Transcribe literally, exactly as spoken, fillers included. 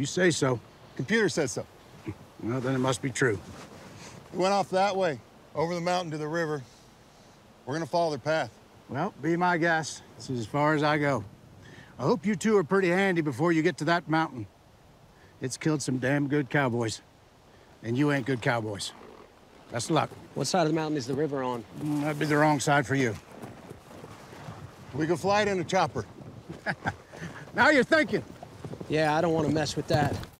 You say so. Computer says so. Well, then it must be true. It went off that way, over the mountain to the river. We're gonna follow their path. Well, be my guest. This is as far as I go. I hope you two are pretty handy before you get to that mountain. It's killed some damn good cowboys. And you ain't good cowboys. Best of luck. What side of the mountain is the river on? Mm, that'd be the wrong side for you. We could fly it in a chopper. Now you're thinking. Yeah, I don't want to mess with that.